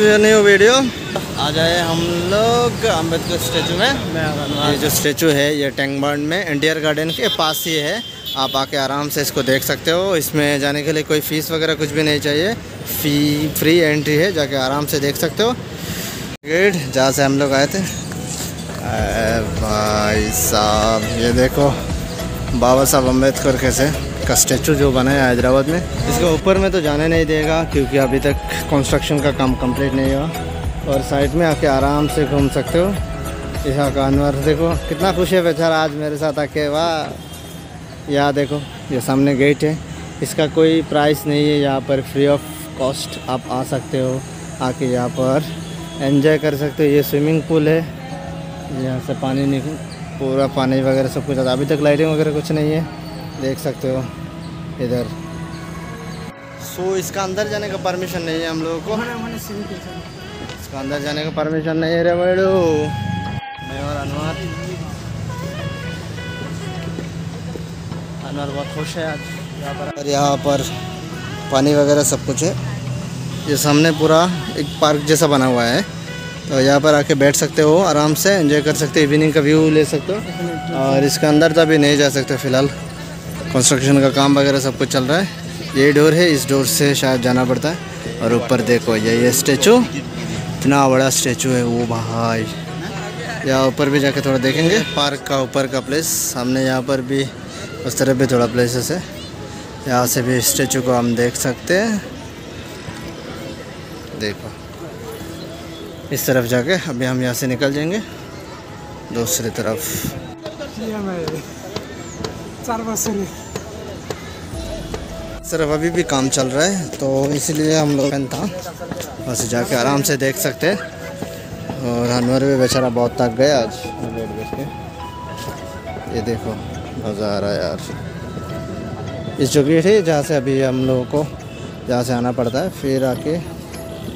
New video. आ जाए हम लोग अम्बेडकर स्टेचू में। ये जो स्टेचू है ये टैंगबर्न में इंडियर गार्डन के पास ही है, आप आके आराम से इसको देख सकते हो। इसमें जाने के लिए कोई फीस वगैरह कुछ भी नहीं चाहिए, फ्री एंट्री है, जाके आराम से देख सकते हो। गेट जहाँ से हम लोग आए थे। भाई साहब ये देखो बाबा साहब अम्बेडकर कैसे का स्टैचू जो बना है हैदराबाद में। इसके ऊपर में तो जाने नहीं देगा क्योंकि अभी तक कंस्ट्रक्शन का काम कंप्लीट नहीं हुआ। और साइड में आके आराम से घूम सकते हो। यहाँ का अनवर देखो कितना खुश है बेचारा आज मेरे साथ आके। वाह, यहाँ देखो ये सामने गेट है, इसका कोई प्राइस नहीं है, यहाँ पर फ्री ऑफ कॉस्ट आप आ सकते हो, आके यहाँ पर एंजॉय कर सकते हो। ये स्विमिंग पूल है, यहाँ से पानी पूरा पानी वगैरह सब कुछ आता। अभी तक लाइटिंग वगैरह कुछ नहीं है, देख सकते हो इधर। सो इसका अंदर जाने का परमिशन नहीं है हम लोगों को, इसका अंदर जाने का परमिशन नहीं है रे बड़ो। मैं और अनवर बहुत खुश है आज। यहाँ पर पानी वगैरह सब कुछ है। ये सामने पूरा एक पार्क जैसा बना हुआ है, तो यहाँ पर आके बैठ सकते हो, आराम से एंजॉय कर सकते हो, इवनिंग का व्यू ले सकते हो। और इसके अंदर तो अभी नहीं जा सकते, फ़िलहाल कंस्ट्रक्शन का काम वगैरह सब कुछ चल रहा है। ये डोर है, इस डोर से शायद जाना पड़ता है। और ऊपर देखो ये स्टैचू, इतना बड़ा स्टैचू है वो भाई। यहाँ ऊपर भी जाके थोड़ा देखेंगे पार्क का ऊपर का प्लेस। सामने यहाँ पर भी उस तरफ भी थोड़ा प्लेसेस है, यहाँ से भी स्टैचू को हम देख सकते हैं। देखो इस तरफ जाके अभी हम यहाँ से निकल जाएंगे दूसरी तरफ। सिर्फ अभी भी काम चल रहा है तो इसलिए हम लोग था बस जाके आराम से देख सकते। और अनवर भी बेचारा बहुत थक गया आज बैठ के। ये देखो मज़ा आ रहा है यार। इस जो गेट है जहाँ से अभी हम लोगों को जहाँ से आना पड़ता है, फिर आके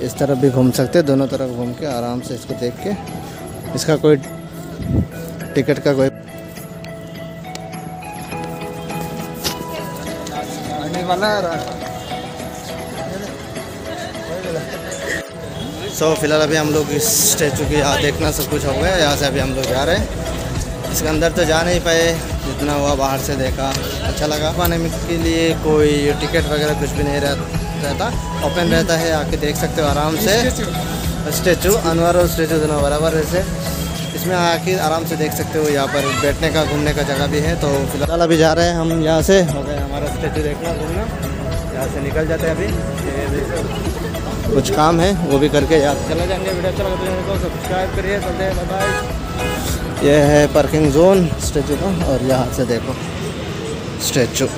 इस तरफ भी घूम सकते हैं। दोनों तरफ घूम के आराम से इसको देख के, इसका कोई टिकट का कोई वाला। सो फिलहाल अभी हम लोग इस स्टैचू की देखना सब कुछ हो गया। यहाँ से अभी हम लोग जा रहे हैं, इसके अंदर तो जा नहीं पाए, जितना हुआ बाहर से देखा, अच्छा लगा। पाने के लिए कोई टिकट वगैरह कुछ भी नहीं रहता, ओपन रहता है, आके देख सकते हो आराम से। स्टैचू अनवर और स्टैचू दोनों बराबर वैसे, इसमें आके आराम से देख सकते हो। यहाँ पर बैठने का घूमने का जगह भी है। तो फिलहाल अभी जा रहे हैं हम यहाँ से, हो गया हमारा स्टैचू देखना घूमना। यहाँ से निकल जाते हैं, अभी कुछ काम है वो भी करके यहाँ चला जाएंगे। वीडियो अच्छा लगता है तो सब्सक्राइब करिए, चलते हैं, बाय बाय। ये है पार्किंग जोन स्टैचू का, और यहाँ से देखो स्टैचू।